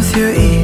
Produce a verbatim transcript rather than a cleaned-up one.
with your ears.